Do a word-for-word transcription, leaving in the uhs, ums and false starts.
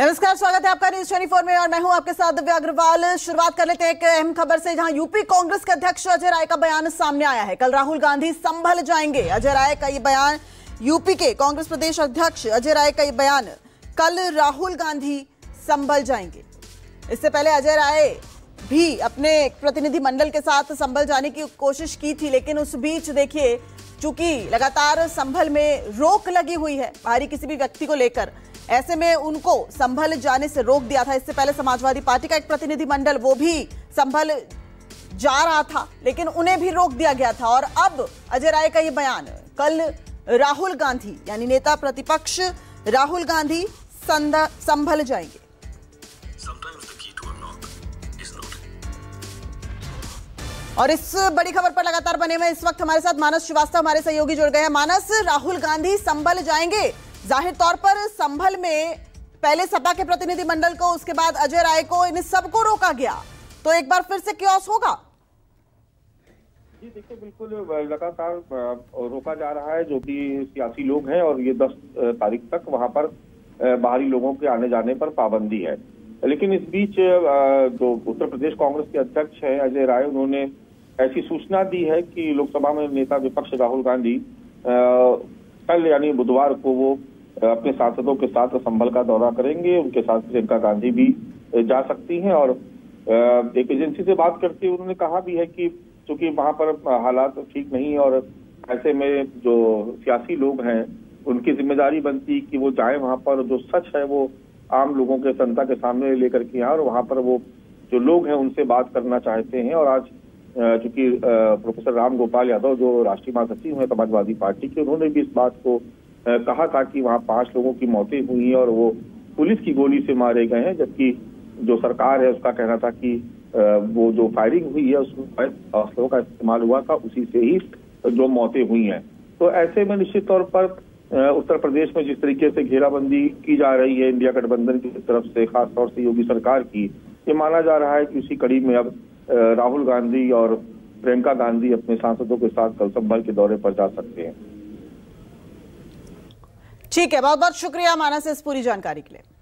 नमस्कार, स्वागत है आपका न्यूज चौबीस में और मैं हूं आपके साथ दिव्या अग्रवाल। शुरुआत कर लेते हैं एक अहम खबर से, जहां यूपी कांग्रेस के अध्यक्ष अजय राय का बयान सामने आया है। कल राहुल गांधी संभल जाएंगे, अजय राय का ये बयान। यूपी के कांग्रेस प्रदेश अध्यक्ष अजय राय का ये बयान, कल राहुल गांधी संभल जाएंगे। इससे पहले अजय राय भी अपने प्रतिनिधिमंडल के साथ संभल जाने की कोशिश की थी, लेकिन उस बीच देखिए, चूंकि लगातार संभल में रोक लगी हुई है बाहरी किसी भी व्यक्ति को लेकर, ऐसे में उनको संभल जाने से रोक दिया था। इससे पहले समाजवादी पार्टी का एक प्रतिनिधिमंडल, वो भी संभल जा रहा था, लेकिन उन्हें भी रोक दिया गया था। और अब अजय राय का ये बयान, कल राहुल गांधी यानी नेता प्रतिपक्ष राहुल गांधी संभल जाएंगे। और इस बड़ी खबर पर लगातार बने हुए इस वक्त हमारे साथ मानस श्रीवास्तव हमारे सहयोगी जुड़ गए हैं। मानस, राहुल गांधी संभल जाएंगे, जाहिर तौर पर संभल में पहले सपा के प्रतिनिधिमंडल को, उसके बाद अजय राय को, इन सबको रोका गया, तो एक बार फिर से क्योस होगा? जी देखिए, बिल्कुल लगातार रोका जा रहा है। जो भी सियासी लोग हैं, और ये दस तारीख तक वहां पर बाहरी लोगों के आने जाने पर पाबंदी है। लेकिन इस बीच जो उत्तर प्रदेश कांग्रेस के अध्यक्ष हैं अजय राय, उन्होंने ऐसी सूचना दी है कि लोकसभा में नेता विपक्ष राहुल गांधी कल यानी बुधवार को वो अपने सांसदों के साथ संभल का दौरा करेंगे। उनके साथ प्रियंका गांधी भी जा सकती हैं। और एक एजेंसी से बात करते हुए उन्होंने कहा भी है कि चूंकि वहां पर हालात ठीक नहीं है, और ऐसे में जो सियासी लोग हैं उनकी जिम्मेदारी बनती कि वो जाए वहां पर, जो सच है वो आम लोगों के, जनता के सामने लेकर के आए, और वहां पर वो जो लोग हैं उनसे बात करना चाहते हैं। और आज चूंकि प्रोफेसर राम गोपाल यादव जो राष्ट्रीय महासचिव हैं समाजवादी पार्टी के, उन्होंने भी इस बात को कहा था कि वहाँ पांच लोगों की मौतें हुई हैं और वो पुलिस की गोली से मारे गए हैं, जबकि जो सरकार है उसका कहना था कि वो जो फायरिंग हुई है उसमें हौसलों का इस्तेमाल हुआ था, उसी से ही जो मौतें हुई हैं। तो ऐसे में निश्चित तौर पर उत्तर प्रदेश में जिस तरीके से घेराबंदी की जा रही है इंडिया गठबंधन की तरफ से, खासतौर से योगी सरकार की, ये माना जा रहा है कि उसी कड़ी में अब राहुल गांधी और प्रियंका गांधी अपने सांसदों के साथ कल संभल के दौरे पर जा सकते हैं। ठीक है, बहुत बहुत शुक्रिया मानस इस पूरी जानकारी के लिए।